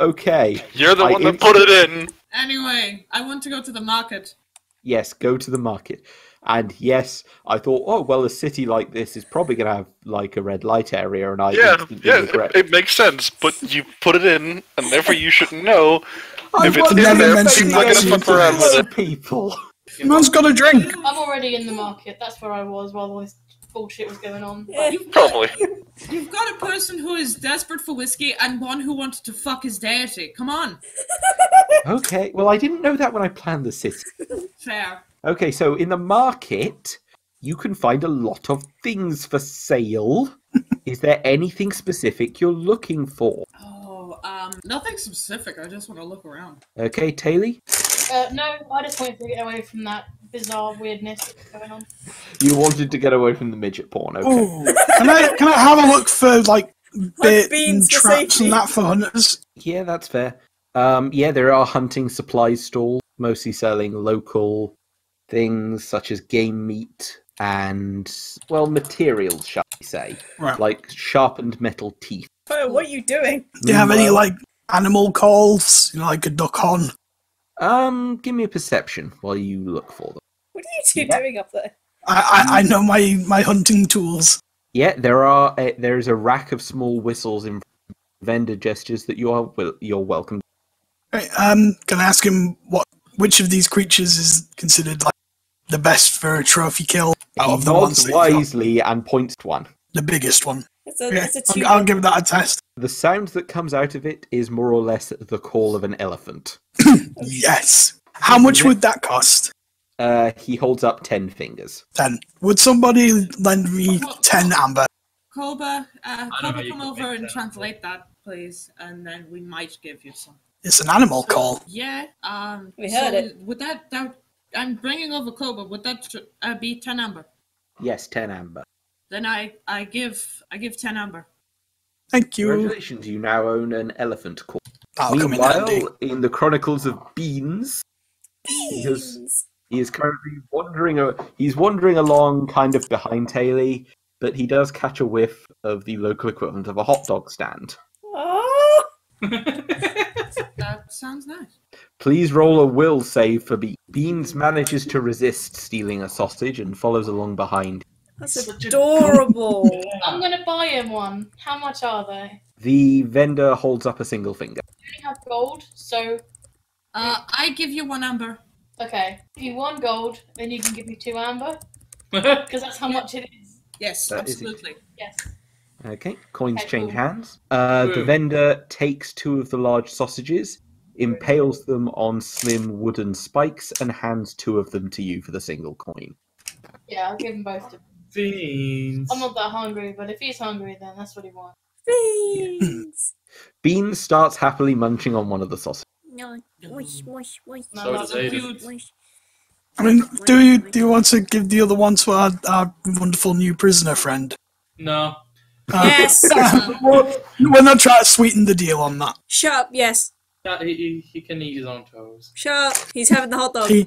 Okay. You're the one that put it in. Anyway, I want to go to the market. Yes, go to the market. And yes, I thought, oh, well, a city like this is probably going to have, like, a red light area, and I... Yeah, it makes sense, but you put it in, and therefore you shouldn't know if it's in there, people are going to fuck around with it. People. Man's got a drink! I'm already in the market, that's where I was while all this bullshit was going on. Yeah. Probably. You've got a person who is desperate for whiskey, and one who wanted to fuck his deity, come on! Okay, well, I didn't know that when I planned the city. Fair. Okay, so in the market, you can find a lot of things for sale. Is there anything specific you're looking for? Oh, nothing specific. I just want to look around. Okay, Taeli? No, I just wanted to get away from that bizarre weirdness that's going on. You wanted to get away from the midget porn, okay. Can I have a look for, like, bait and traps and that for hunters? Yeah, that's fair. Yeah, there are hunting supply stalls, mostly selling local... things such as game meat and, well, materials, shall we say. Right. Like sharpened metal teeth. Oh, what are you doing? Do you have any, like, animal calls, you know, I could duck on? Give me a perception while you look for them. What are you two doing up there? I know my hunting tools. Yeah, there is a rack of small whistles and vendor gestures that you're welcome to. Right, can I ask him which of these creatures is considered, like, the best for a trophy kill out of the ones that you've got? Wisely and points to one. The biggest one. I'll give that a test. The sound that comes out of it is more or less the call of an elephant. Yes! How much would that cost? He holds up 10 fingers. 10. Would somebody lend me 10 amber? Koba, come over and translate that, please, and then we might give you some. It's an animal call. Yeah, we heard it. Would that I'm bringing over Koba. Would that be 10 amber? Yes, 10 amber. Then I give 10 amber. Thank you. Congratulations, you now own an elephant call. Meanwhile, in the Chronicles of Beans, he is currently wandering along, kind of behind Taeli, but he does catch a whiff of the local equivalent of a hot dog stand. Oh. That sounds nice. Please roll a will save for Beans. Beans manages to resist stealing a sausage and follows along behind. That's adorable. I'm going to buy him one. How much are they? The vendor holds up a single finger. You only have gold, so... I give you 1 amber. Okay. If you 1 gold, then you can give me 2 amber. Because that's how much it is. Yes, that absolutely. Yes. Okay, coins change hands. The vendor takes 2 of the large sausages, impales them on slim wooden spikes, and hands 2 of them to you for the single coin. Yeah, I'll give them both to Beans. I'm not that hungry, but if he's hungry, then that's what he wants. Beans! Beans starts happily munching on one of the sausages. No, I mean, do you want to give the other one to our wonderful new prisoner friend? No. Yes! We're not trying to sweeten the deal on that. Shut up, yes. He can eat his own toes. Shut up, he's having the hot dog. He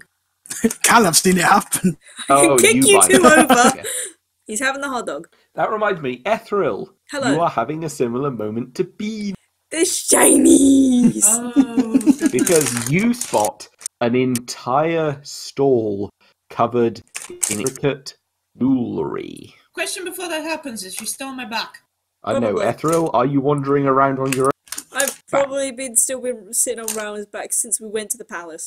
can have seen it happen. Oh, kick you two over. Yeah. He's having the hot dog. That reminds me, Ethril. Hello. You are having a similar moment to Bean. The shinies! Oh. Because you spot an entire stall covered in intricate jewellery. Question before that happens is, she's still on my back. I know, Ethril, are you wandering around on your own? I've probably been sitting on Rowan's back since we went to the palace.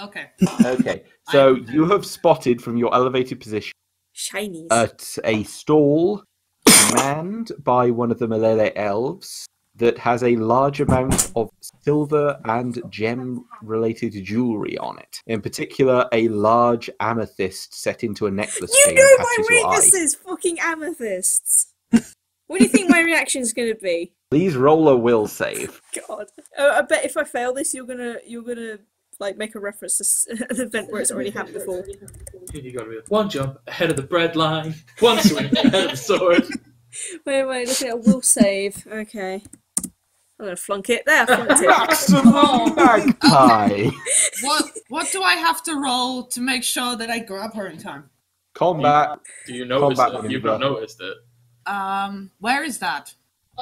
Okay. Okay, so you have spotted from your elevated position shinies at a stall manned by one of the Malele elves that has a large amount of silver and gem-related jewellery on it. In particular, a large amethyst set into a necklace. You know my weaknesses! Fucking amethysts! What do you think my reaction's gonna be? Please roll a will save. God. I bet if I fail this, you're gonna like, make a reference to an event where it's already happened before. You gotta be like, 1 jump ahead of the breadline, 1 swing ahead of the sword. Wait, look at a will save. Okay. I'm gonna flunk it. There, I flunked it. Maximum magpie! What do I have to roll to make sure that I grab her in time? Combat. Do you notice it? You've not noticed it. Where is that?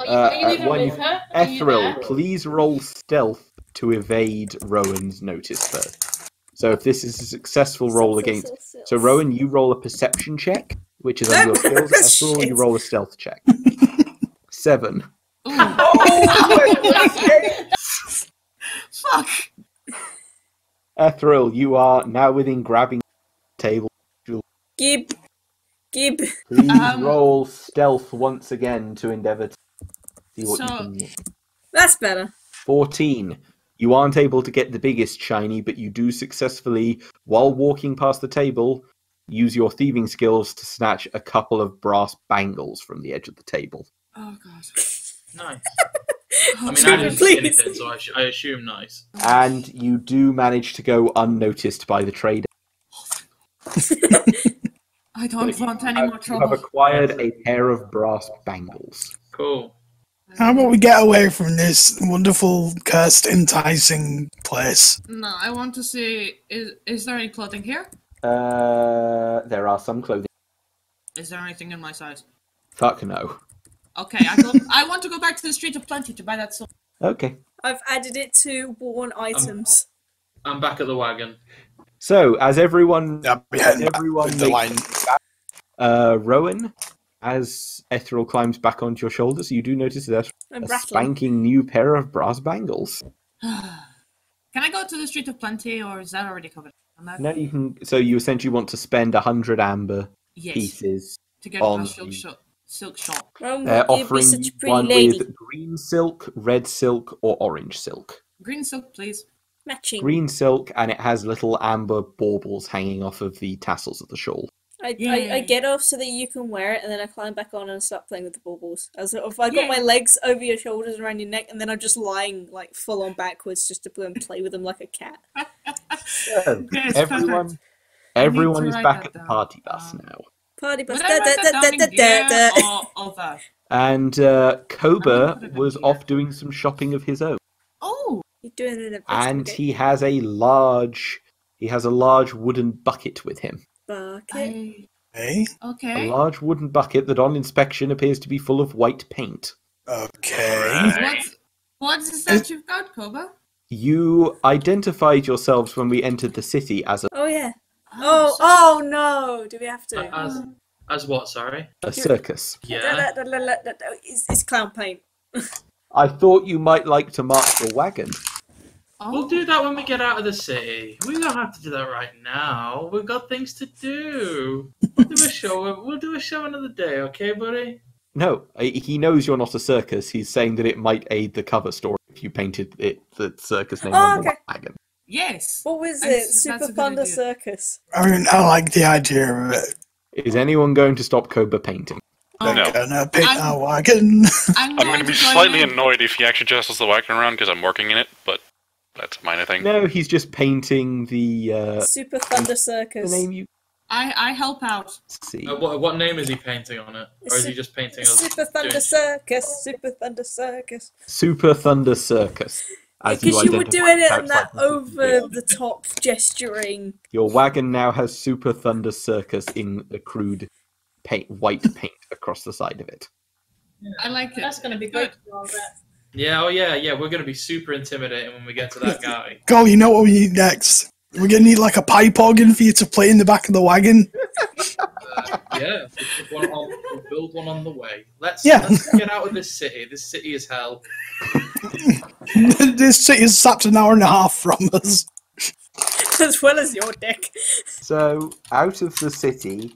Are you with her? Ethril, please roll stealth to evade Rowan's notice first. So if this is a successful roll against... So Rowan, you roll a perception check, which is on your skills. Ethril, you roll a stealth check. 7. Fuck! Ethril, you are now within grabbing table. Gib. Please roll stealth once again to endeavour to see what you can get. That's better. 14. You aren't able to get the biggest shiny, but you do successfully, while walking past the table, use your thieving skills to snatch a couple of brass bangles from the edge of the table. Oh, God. Nice. I mean, I didn't see anything, so I assume nice. And you do manage to go unnoticed by the trader. I don't want any more trouble. You have acquired a pair of brass bangles. Cool. How about we get away from this wonderful, cursed, enticing place? No, I want to see... Is there any clothing here? There are some clothing. Is there anything in my size? Fuck no. Okay, I want to go back to the Street of Plenty to buy that sword. Okay. I've added it to worn items. I'm back at the wagon. So, as everyone makes back, Rowan, as Ethril climbs back onto your shoulders, you do notice that a spanking new pair of brass bangles. Can I go to the Street of Plenty, or is that already covered? No, you can. So you essentially want to spend 100 amber pieces to go to the silk shop. They're offering one with green silk, red silk, or orange silk. Green silk, please. Matching. Green silk, and it has little amber baubles hanging off of the tassels of the shawl. I get off so that you can wear it, and then I climb back on and start playing with the baubles. I've got my legs over your shoulders and around your neck, and then I'm just lying like full on backwards just to play with them like a cat. So, everyone is back at the party bus now. Party bus. And Koba was off doing some shopping of his own. Oh, he's doing it. And he has a large wooden bucket with him. Bucket. Hey. Okay. A large wooden bucket that, on inspection, appears to be full of white paint. Okay. What is that you've got, Koba? You identified yourselves when we entered the city as a. Oh yeah. Oh no! Do we have to? As what? Sorry. A circus. Yeah. It's clown paint. I thought you might like to mark the wagon. Oh. We'll do that when we get out of the city. We don't have to do that right now. We've got things to do. We'll do a show. We'll do a show another day, okay, buddy? No, he knows you're not a circus. He's saying that it might aid the cover story if you painted it the circus name on the wagon. Yes. What was it? Super Thunder Circus. I mean, I like the idea of it. Is anyone going to stop Koba painting? Oh, no. Gonna pick our wagon. I'm going to be slightly annoyed if he actually jostles the wagon around because I'm working in it, but that's a minor thing. No, he's just painting the Super Thunder Circus. The name I help out. See. What name is he painting on it, or is he just painting? Super Thunder Circus. Super Thunder Circus. Because you were doing it in that over-the-top gesturing. Your wagon now has Super Thunder Circus in a crude white paint across the side of it. Yeah. I like it. That's going to be good. Yeah, oh yeah, we're going to be super intimidating when we get to that guy. Go, you know what we need next? We're going to need like a pipe organ for you to play in the back of the wagon. Yeah, we'll build one on the way. Let's get out of this city. This city is hell. This city is sapped an hour and a half from us. As well as your dick. So, out of the city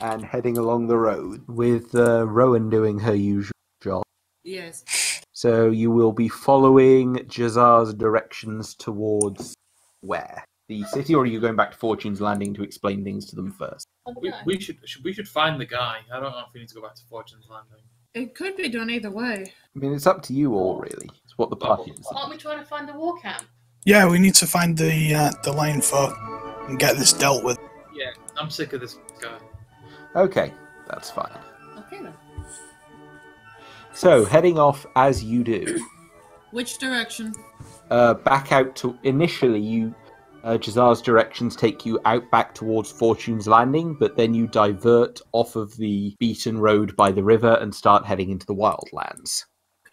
and heading along the road with Rowan doing her usual job. Yes. So you will be following Jazar's directions towards where? The city, or are you going back to Fortune's Landing to explain things to them first? We should find the guy. I don't know if we need to go back to Fortune's Landing. It could be done either way. I mean, it's up to you all, really. It's what the party is. Aren't we trying to find the war camp? Yeah, we need to find the lane for and get this dealt with. Yeah, I'm sick of this guy. Okay, that's fine. Okay then. So heading off as you do. Which direction? Back out to initially you. Jazar's directions take you out back towards Fortune's Landing, but then you divert off of the beaten road by the river and start heading into the wildlands.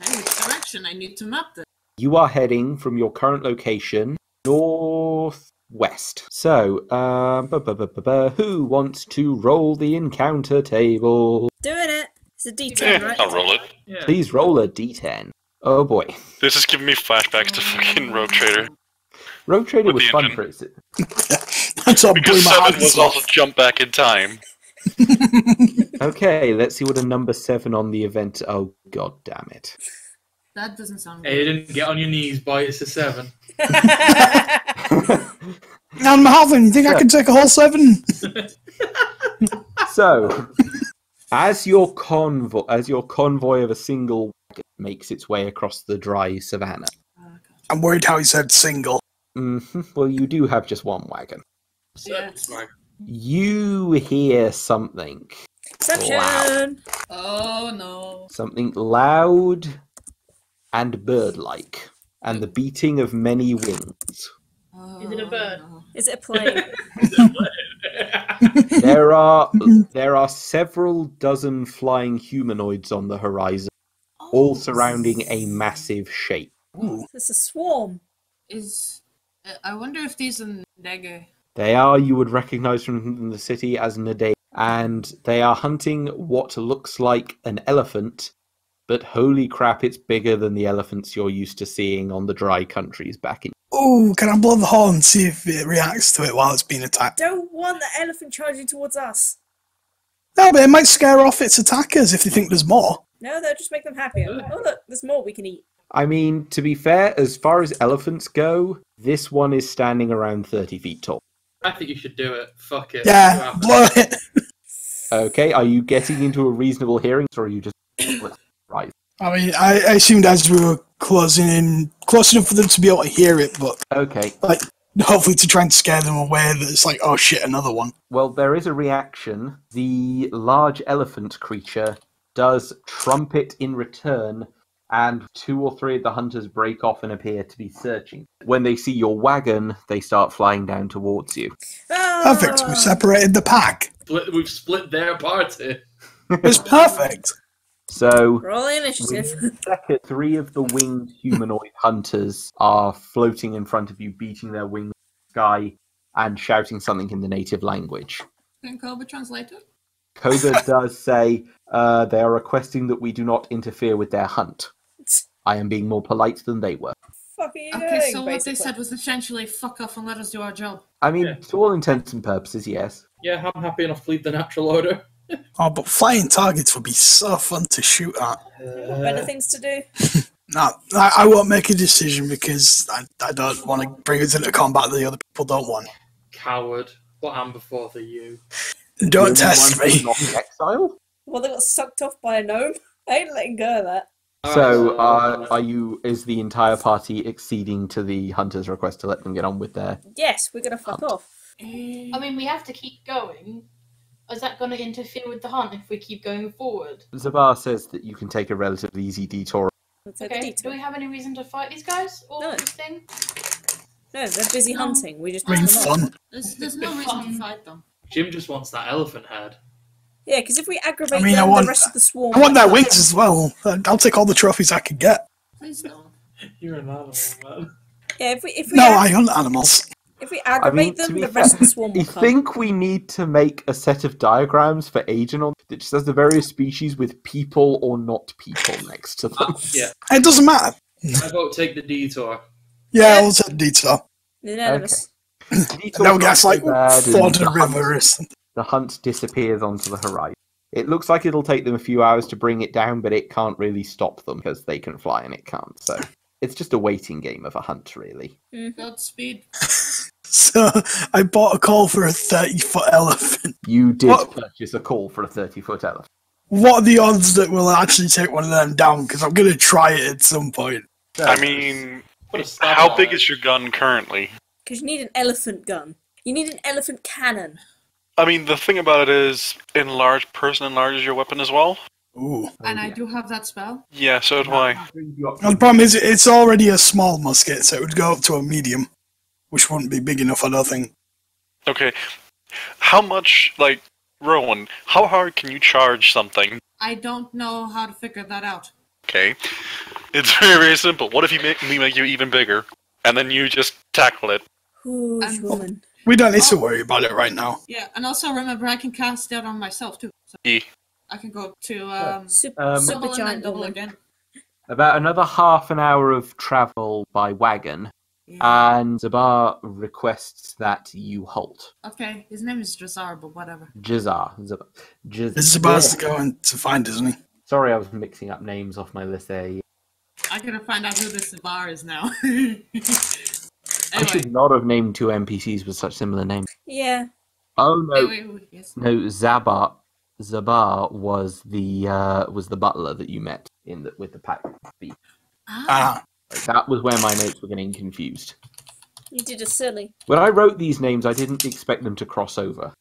Okay, which direction? I need to map this. You are heading from your current location northwest. So, who wants to roll the encounter table? Doing it. It's a D10, right? I'll roll it. Yeah. Please roll a D10. Oh boy. This is giving me flashbacks to fucking Rogue Trader. Rogue Trader was fun for it. That's all blew my eyes off. Was also jump back in time. Okay, let's see what a number 7 on the event. Oh god damn it. That doesn't sound good. Aiden, get on your knees, boy. It's a 7. Now, Marvin, you think I can take a whole 7? So, as your convoy of a single wagon makes its way across the dry savannah, I'm worried how he said single. Well, you do have just one wagon. Yeah. You hear something. Loud. Oh no! Something loud and bird-like, and the beating of many wings. Oh, is it a bird? No. Is it a plane? There are several dozen flying humanoids on the horizon, all surrounding a massive shape. Ooh. It's a swarm. I wonder if these are Nadege. They are. You would recognize from the city as Nadege, and they are hunting what looks like an elephant. But holy crap, it's bigger than the elephants you're used to seeing on the dry countries back in... Oh, can I blow the horn and see if it reacts to it while it's being attacked? Don't want the elephant charging towards us. No, but it might scare off its attackers if they think there's more. No, they'll just make them happier. Oh look, there's more we can eat. I mean, to be fair, as far as elephants go, this one is standing around 30 feet tall. I think you should do it. Fuck it. Yeah, blow it! Okay, are you getting into a reasonable hearing, or are you just... Right. I mean, I assumed as we were closing in, close enough for them to be able to hear it, but okay, like hopefully to try and scare them away. That it's like, oh shit, another one. Well, there is a reaction. The large elephant creature does trumpet in return, and 2 or 3 of the hunters break off and appear to be searching. When they see your wagon, they start flying down towards you. Ah! Perfect. We've separated the pack. We've split their party. It's perfect. So, three of the winged humanoid hunters are floating in front of you, beating their wings in the sky and shouting something in the native language. Can Koba translate it? Koba does say, they are requesting that we do not interfere with their hunt. I am being more polite than they were. Okay, so what they said was essentially, fuck off and let us do our job. I mean, to all intents and purposes, yes. Yeah, I'm happy enough to leave the natural order. Oh, but flying targets would be so fun to shoot at. Better things to do. No, I won't make a decision because I don't want to bring us into combat that the other people don't want. Coward. What Amberforth are you? Don't test me. Exile? Well, they got sucked off by a gnome. I ain't letting go of that. So, is the entire party acceding to the hunter's request to let them get on with their... Yes, we're going to fuck off. I mean, we have to keep going. Is that going to interfere with the hunt if we keep going forward? Zabar says that you can take a relatively easy detour. Okay, do we have any reason to fight these guys? Or this thing? No, they're busy hunting. We just... fun. There's no reason to fight them. Jim just wants that elephant head. Yeah, because if we aggravate the rest of the swarm... I want their wings as well. I'll take all the trophies I can get. Please don't. You're an animal, man. Yeah, if we I hunt animals. If we aggravate them, the rest of the swarm will come. I think we need to make a set of diagrams for Aiden that just has the various species with people or not people next to them. Yeah. It doesn't matter. I vote take the detour. Yeah, I'll take the detour. No gas like fall to the river. The hunt disappears onto the horizon. It looks like it'll take them a few hours to bring it down, but it can't really stop them because they can fly and it can't, so... It's just a waiting game of a hunt, really. Godspeed. So, I bought a call for a 30-foot elephant. You did purchase a call for a 30-foot elephant. What are the odds that we'll actually take one of them down? Because I'm going to try it at some point. I mean, how big is your gun currently? Because you need an elephant gun. You need an elephant cannon. I mean, the thing about it is, enlarged person enlarges your weapon as well. Ooh. And I do have that spell. Yeah, so do I. The problem is, it's already a small musket, so it would go up to a medium, which wouldn't be big enough, I don't think. Okay. How much, like, Rowan, how hard can you charge something? I don't know how to figure that out. Okay. It's very, very simple. What if you make you even bigger, and then you just tackle it? Who's woman? We don't need to worry about it right now. Yeah, and also remember I can cast that on myself too. So yeah. I can go to super giant double again. About another half an hour of travel by wagon, yeah. And Zabar requests that you halt. Okay, his name is Jazar, but whatever. Jazar. Zabar's going to find, isn't he? Sorry, I was mixing up names off my list there. I gotta find out who this Zabar is now. Anyway. I should not have named two NPCs with such similar names. Yeah. Oh no! Wait. Yes. No, Zabar was the butler that you met in the, with the pack beat. Ah. That was where my notes were getting confused. You did a silly. When I wrote these names, I didn't expect them to cross over.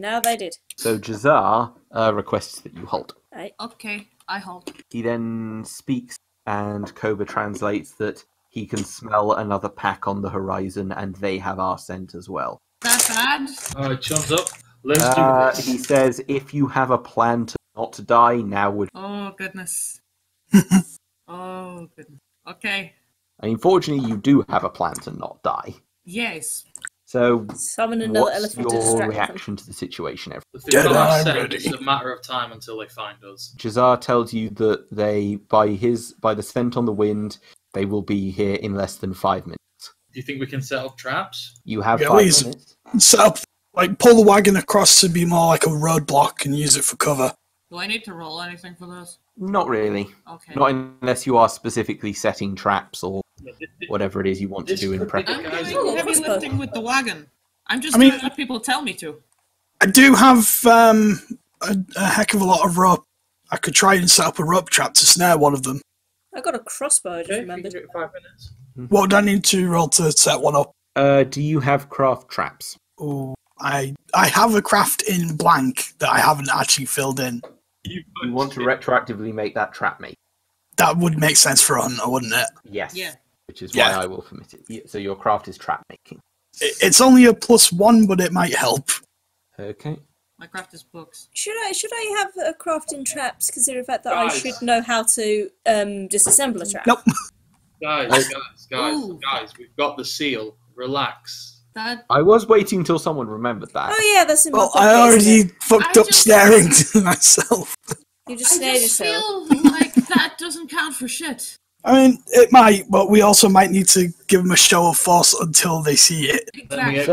Now they did. So Jazar requests that you halt. Okay, I halt. He then speaks. And Koba translates that he can smell another pack on the horizon, and they have our scent as well. That's bad. Chums up. Let's do this. He says, if you have a plan to not die, now would... Oh, goodness. Oh, goodness. Okay. Unfortunately, you do have a plan to not die. Yes. So, summon another elephant to distract them. What's your reaction to the situation? It's a matter of time until they find us. Jazar tells you that they, by the scent on the wind, they will be here in less than 5 minutes. Do you think we can set up traps? You have 5 minutes. Set up, like, pull the wagon across to be more like a roadblock and use it for cover. Do I need to roll anything for this? Not really. Okay. Not unless you are specifically setting traps or whatever it is you want to do in practice. I'm doing heavy lifting with the wagon. I'm just doing what people tell me to. I do have a heck of a lot of rope. I could try and set up a rope trap to snare one of them. I got a crossbow, I just remembered. 5 minutes. What do I need to roll to set one up? Do you have craft traps? Oh, I have a craft in blank that I haven't actually filled in. You want to retroactively make that trap mate. That would make sense for a hunter, wouldn't it? Yes. Yeah. Which is why I will permit it. So your craft is trap making. It's only a +1, but it might help. Okay. My craft is books. Should I have a craft in traps, considering the fact that I should know how to disassemble a trap? Nope. Guys, we've got the seal. Relax. That... I was waiting till someone remembered that. Oh yeah, that's important. Well, I already fucked up snaring to myself. You just snared yourself. I feel like that doesn't count for shit. I mean, it might, but we also might need to give them a show of force until they see it. Exactly.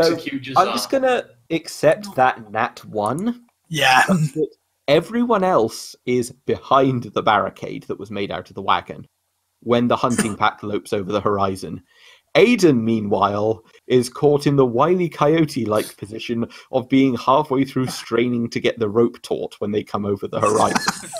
So I'm just gonna accept that nat 1. Yeah. Everyone else is behind the barricade that was made out of the wagon when the hunting pack lopes over the horizon. Aiden, meanwhile, is caught in the Wile E. Coyote-like position of being halfway through straining to get the rope taut when they come over the horizon.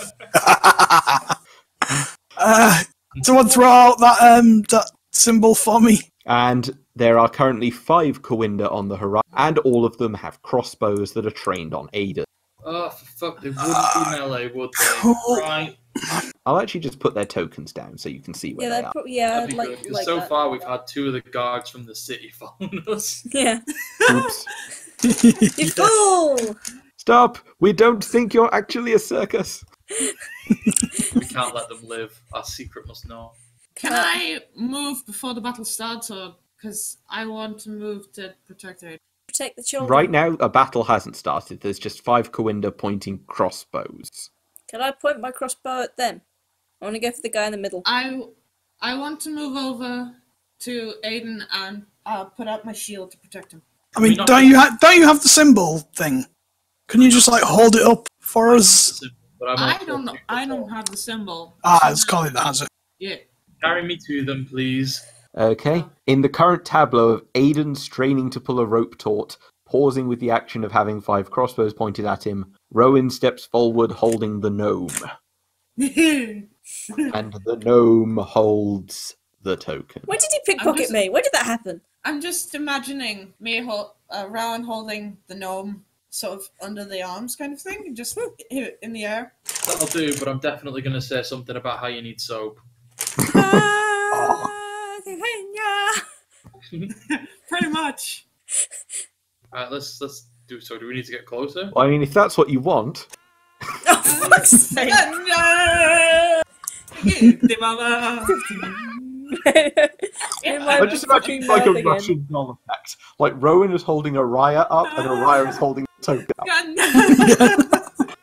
Someone throw out that symbol for me. And there are currently 5 Kawinda on the horizon, and all of them have crossbows that are trained on Aiden. Oh, for fuck, they wouldn't be melee, would they? Right. I'll actually just put their tokens down so you can see where they are. Yeah, like so that. Far we've had 2 of the guards from the city following us. Yeah. Oops. You fool! Stop! We don't think you're actually a circus. We can't let them live. Our secret must know. Can I move before the battle starts, or because I want to move to protect Aiden? Protect the children. Right now, a battle hasn't started. There's just 5 Kawinda pointing crossbows. Can I point my crossbow at them? I want to go for the guy in the middle. I want to move over to Aiden and put out my shield to protect him. I mean, don't you have the symbol thing? Can you just like hold it up for us? I don't have the symbol. Let's call it that. Yeah. Carry me to them, please. Okay. In the current tableau of Aiden straining to pull a rope taut, pausing with the action of having 5 crossbows pointed at him, Rowan steps forward holding the gnome. And the gnome holds the token. Where did he pickpocket me? Where did that happen? I'm just imagining me Rowan holding the gnome sort of under the arms kind of thing, just in the air. That'll do, but I'm definitely going to say something about how you need soap. Pretty much. Alright, let's do so. Do we need to get closer? Well, I mean, if that's what you want. Oh, fuck's sake. They mama. I just imagine like a Russian doll effect. Like Rowan is holding Araya up and Araya is holding Toka up.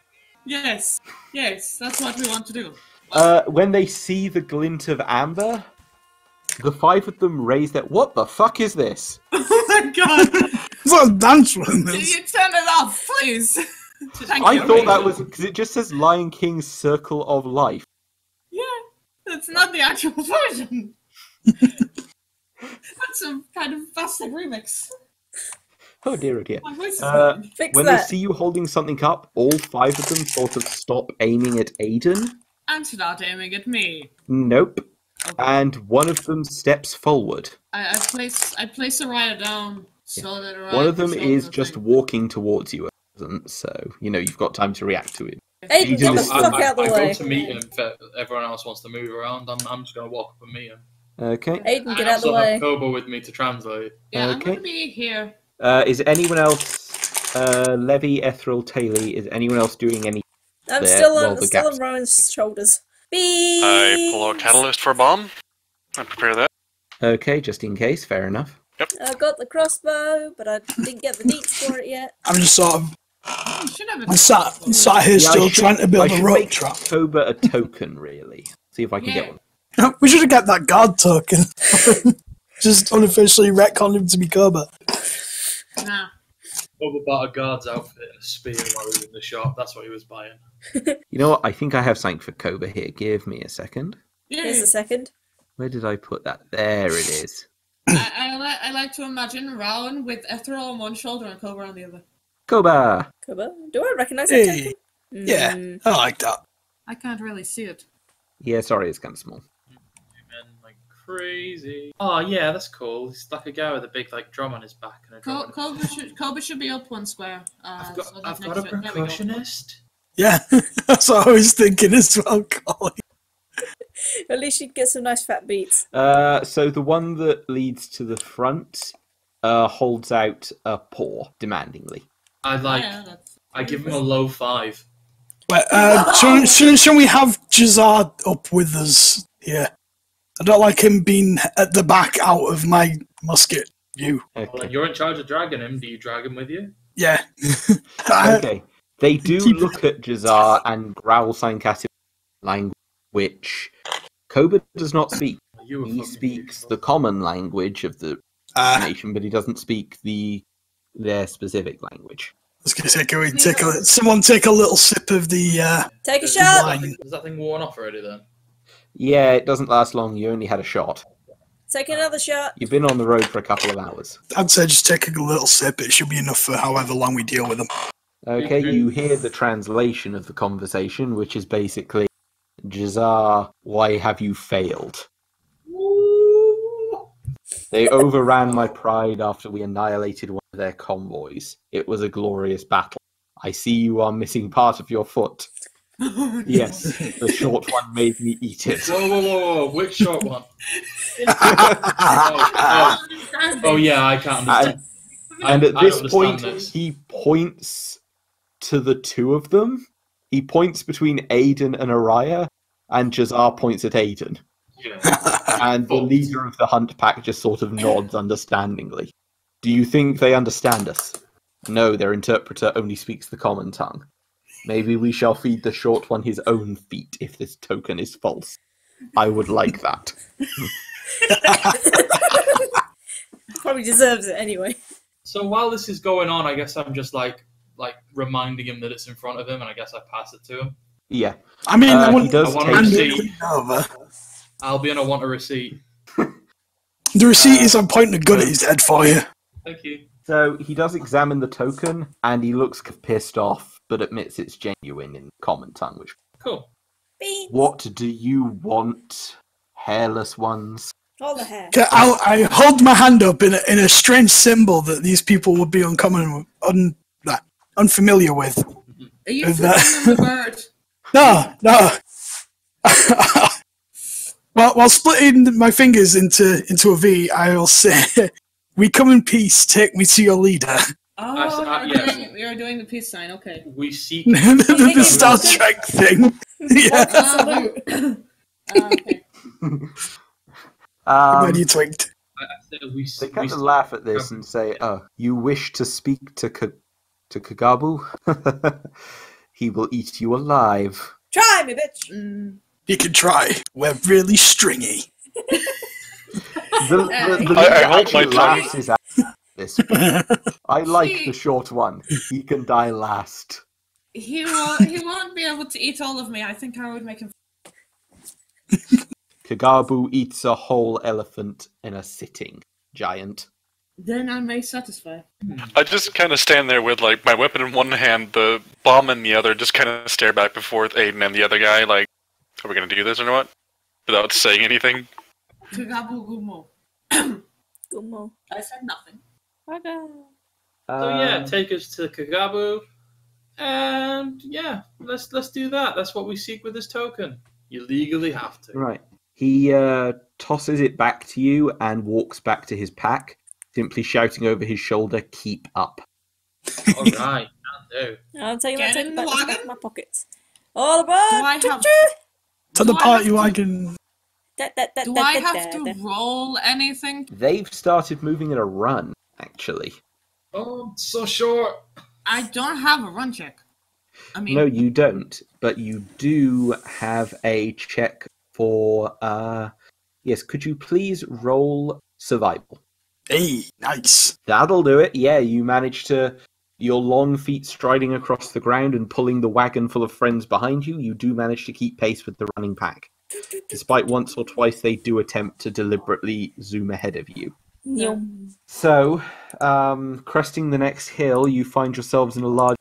Yes, yes, that's what we want to do. When they see the glint of amber, the five of them raise their... What the fuck is this? Oh my god! What a dance room is? Did you turn it off, please? I thought that was... Because it just says Lion King's Circle of Life. Yeah, that's not the actual version. That's a kind of bastard remix. Oh dear, oh dear. When they see you holding something up, all five of them sort of stop aiming at Aiden. And not aiming at me. Nope. Okay. And one of them steps forward. I place Araya down so that Araya... One of them is just walking towards you, so you know you've got time to react to it. Aiden, get the fuck out the way. I go to meet him. If everyone else wants to move around, I'm just going to walk up and meet him. Okay. Aiden, get out the way. I also have Koba with me to translate. Yeah, okay. I'm going to be here. Is anyone else... Levy, Ethril, Taeli, is anyone else doing anything? I'm still on Rowan's shoulders. Beep. I pull out catalyst for a bomb. I prepare that. Okay, just in case. Fair enough. Yep. I got the crossbow, but I didn't get the deets for it yet. I'm just sort of... I'm sat here still trying to build a rope trap. Koba a token, really. See if I can get one. We should have got that guard token. Just unofficially retconned him to be Koba. Nah. Koba bought a guard's outfit and a spear while he was in the shop. That's what he was buying. You know what? I think I have something for Koba here. Give me a second. Here's a second. Where did I put that? There it is. I like to imagine Rowan with Ethril on one shoulder and Koba on the other. Koba! Koba? Do I recognise it? Hey. Yeah, I like that. I can't really see it. Yeah, sorry, it's kind of small. Crazy. Oh yeah, that's cool. He's like a guy with a big like drum on his back and a drum. Koba should be up one square. I've got a percussionist. Yeah, that's what I was thinking as well, Colin. At least you'd get some nice fat beats. So the one that leads to the front holds out a paw demandingly. I give him a low five. But shouldn't we have Jazar up with us? Yeah. I don't like him being at the back out of my musket view. Okay. Well, you're in charge of dragging him. Do you drag him with you? Yeah. Okay. They do look at Jazar and growl sarcastic language, which Koba does not speak. He speaks the common language of the nation, but he doesn't speak their specific language. I was going to say, can we take a little sip of the take a shot? Wine. Is that thing worn off already then? Yeah, it doesn't last long. You only had a shot. Take another shot. You've been on the road for a couple of hours. I'd say just take a little sip. It should be enough for however long we deal with them. Okay, you hear the translation of the conversation, which is basically, Jazar, why have you failed? They overran my pride after we annihilated one of their convoys. It was a glorious battle. I see you are missing part of your foot. Yes, the short one made me eat it. Whoa, whoa, whoa, whoa. Which short one? Oh, yeah, I can't understand. And at this point, he points to the two of them. He points between Aiden and Araya, and Jazar points at Aiden. Yeah. And the leader of the hunt pack just sort of nods understandingly. Do you think they understand us? No, their interpreter only speaks the common tongue. Maybe we shall feed the short one his own feet if this token is false. I would like that. Probably deserves it anyway. So while this is going on, I guess I'm just like reminding him that it's in front of him, and I guess I pass it to him. Yeah. I mean, I want a receipt. Albion, I want a receipt. The receipt is on point and a gun at his head for you. Thank you. So he does examine the token, and he looks pissed off, but admits it's genuine in common tongue, which... Cool. Beep. What do you want, hairless ones? All the hair. I hold my hand up in a strange symbol that these people would be unfamiliar with. Are you flipping the bird? No, no. While splitting my fingers into a V, I will say, we come in peace, take me to your leader. Oh, we are doing the peace sign, okay. We seek... the Star Trek thing. Yeah. Okay. Everybody twinked. They kind of laugh at this and say, "Oh, you wish to speak to Kagabu? He will eat you alive. Try me, bitch." You can try. We're really stringy. I like the short one. He can die last. He won't be able to eat all of me. I think I would make him. Kagabu eats a whole elephant in a sitting. Giant. Then I may satisfy. I just kind of stand there with like my weapon in one hand, the bomb in the other, just kind of stare back and forth, Aiden and the other guy, like, are we going to do this or not? Without saying anything. Kagabu Gumo. Gumo. I said nothing. Okay. So yeah, take us to Kagabu. And yeah, let's do that. That's what we seek with this token. You legally have to. Right. He tosses it back to you and walks back to his pack, simply shouting over his shoulder, "Keep up." All right, I'll do. I'll take that in my pockets. All aboard! To the party wagon. Do I have to roll anything? They've started moving in a run, actually. Oh, I'm so sure. I don't have a run check. I mean, no, you don't, but you do have a check for, yes, could you please roll survival? Hey, nice. That'll do it. Yeah, you managed to, your long feet striding across the ground and pulling the wagon full of friends behind you, you do manage to keep pace with the running pack. Despite once or twice, they do attempt to deliberately zoom ahead of you. Yeah. So, cresting the next hill, you find yourselves in a large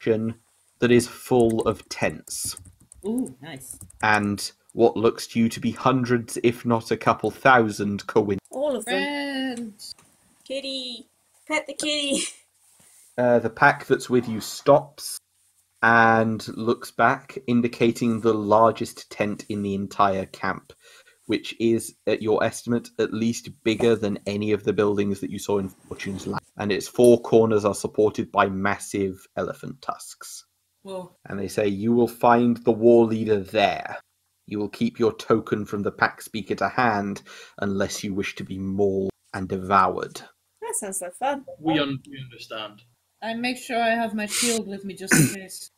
section that is full of tents. Ooh, nice. And what looks to you to be hundreds, if not a couple thousand, Coinda. All of them. Friends. Kitty. Pet the kitty. The pack that's with you stops and looks back, indicating the largest tent in the entire camp, which is, at your estimate, at least bigger than any of the buildings that you saw in Fortune's Landing. And its four corners are supported by massive elephant tusks. Whoa. And they say, "You will find the war leader there. You will keep your token from the pack speaker to hand unless you wish to be mauled and devoured." That sounds like fun. We understand. I make sure I have my shield with me just in case,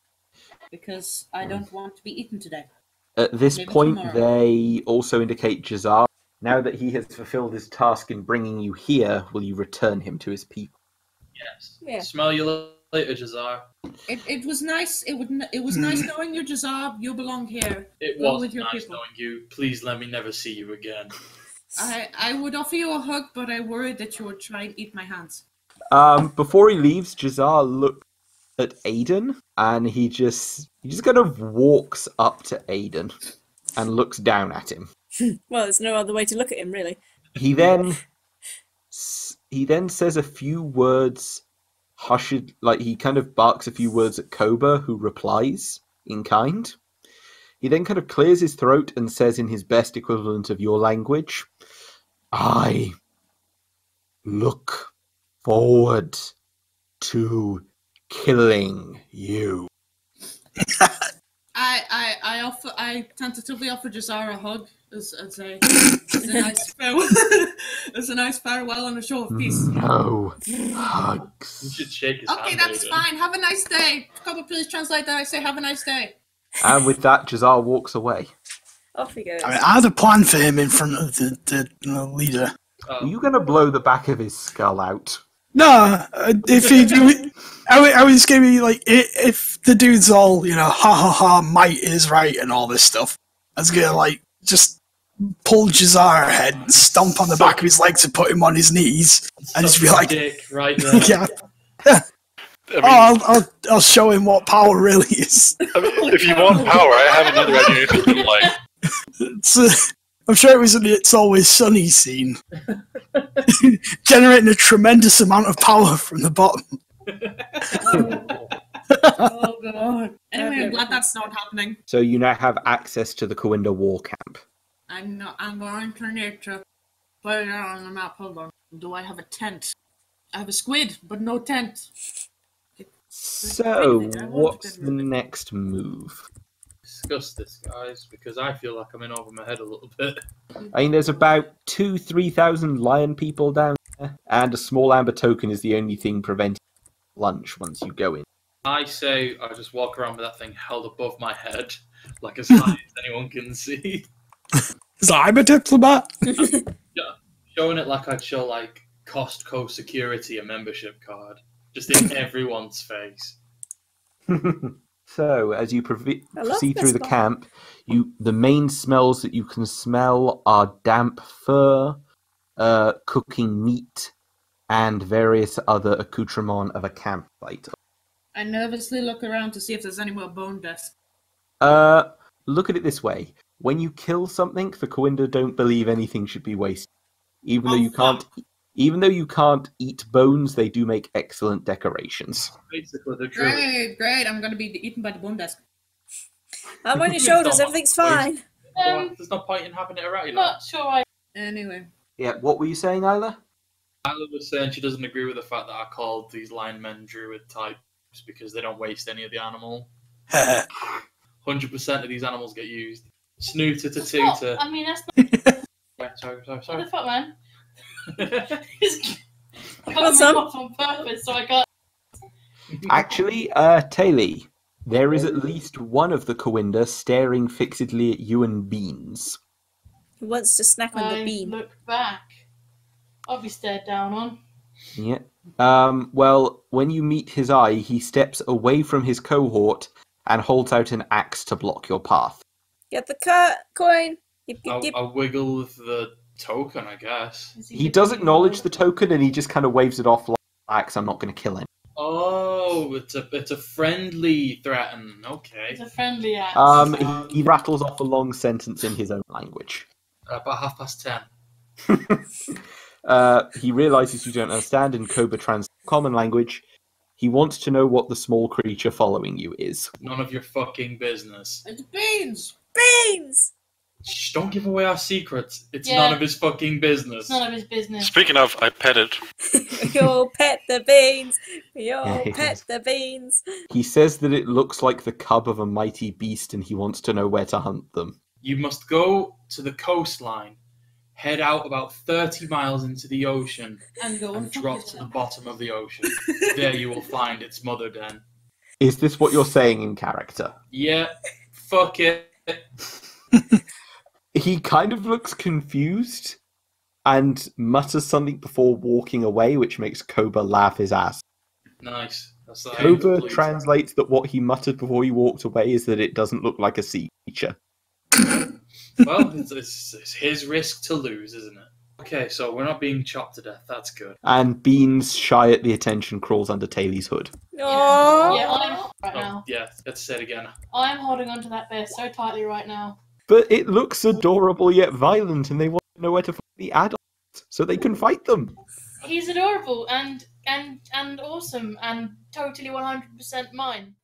because I don't want to be eaten today. At this point, they also indicate Jazar. "Now that he has fulfilled his task in bringing you here, will you return him to his people?" Yes. Yeah. Smell you later, Jazar. It was nice. It was nice knowing you, Jazar. You belong here. It was with your nice people. Knowing you. Please let me never see you again. I would offer you a hug, but I worried that you would try and eat my hands. Before he leaves, Jazar looks at Aiden, and he just kind of walks up to Aiden and looks down at him. Well, there's no other way to look at him, really. He then says a few words, hushed, like he kind of barks a few words at Koba, who replies in kind. He then kind of clears his throat and says in his best equivalent of your language, "I look forward to killing you." I tentatively offer Jazar a hug as a nice farewell and a show of peace. No hugs. You should shake his hand. Okay, that's fine. Have a nice day. Koba, please translate that. I say, "Have a nice day." And with that, Jazar walks away. Off he goes. I mean, I had a plan for him in front of the leader. Are you going to blow the back of his skull out? No, if he, I was gonna be like, if the dude's all, you know, ha ha ha, might is right and all this stuff, I was gonna like just pull Jazar ahead, stomp on the back of his legs and put him on his knees, and just be like, right there. Yeah, yeah. I mean, I'll show him what power really is. I mean, if you want power, I have another idea if you can like. I'm sure it was in the It's Always Sunny scene. Generating a tremendous amount of power from the bottom. Oh, God. Anyway, I'm glad that's not happening. So you now have access to the Coinda war camp. I'm going to need to put it on the map. Hold on. Do I have a tent? I have a squid, but no tent. So, what's the next move? discuss this, guys, because I feel like I'm in over my head a little bit. I mean, there's about 2,000 to 3,000 lion people down there, and a small amber token is the only thing preventing lunch once you go in. I say I just walk around with that thing held above my head, like as high as anyone can see. So I'm a diplomat. Yeah, showing it like I'd show like Costco security a membership card, just in everyone's face. So, as you proceed through the camp, the main smells that you can smell are damp fur, cooking meat, and various other accoutrements of a campsite. I nervously look around to see if there's any more bone dust. Look at it this way. When you kill something, the Coinda don't believe anything should be wasted. Even though you can't eat bones, they do make excellent decorations. Great, I'm going to be eaten by the bone dust. I'm on your shoulders, everything's fine. There's no point in having it around. Not sure I... Anyway. Yeah, what were you saying, Isla? Isla was saying she doesn't agree with the fact that I called these lion men druid types because they don't waste any of the animal. 100% of these animals get used. Snooter to tooter. I mean, that's not... sorry. What the fuck, man? I got them off on purpose, so I got... Actually, Taeli, there is at least one of the Kawinda staring fixedly at you and Beans. He wants to snack on the bean. Look back. I'll be stared down on. Yeah. Well, when you meet his eye, he steps away from his cohort and holds out an axe to block your path. Get the coin. I'll wiggle with the token, I guess. He does acknowledge the token, and he just kind of waves it off like, axe, I'm not going to kill him. Oh, it's a friendly threaten. Okay. It's a friendly axe. He rattles off a long sentence in his own language. About 10:30. He realizes you don't understand in Koba trans common language. He wants to know what the small creature following you is. None of your fucking business. It's Beans! Beans! Shh, don't give away our secrets. It's none of his fucking business. It's none of his business. Speaking of, I pet it. We all pet the beans. We all pet the beans. He says that it looks like the cub of a mighty beast and he wants to know where to hunt them. You must go to the coastline, head out about 30 miles into the ocean, and drop to the bottom of the ocean. There you will find its mother den. Is this what you're saying in character? Yeah, fuck it. He kind of looks confused and mutters something before walking away, which makes Koba laugh his ass. Nice. That's the Koba translates that what he muttered before he walked away is that it doesn't look like a sea creature. Well, it's his risk to lose, isn't it? Okay, so we're not being chopped to death. That's good. And Beans, shy at the attention, crawls under Taylor's hood. Aww. Yeah, let's say it again. I'm holding onto that bear so tightly right now. But it looks adorable yet violent, and they want to know where to find the adults so they can fight them. He's adorable and awesome and totally 100% mine.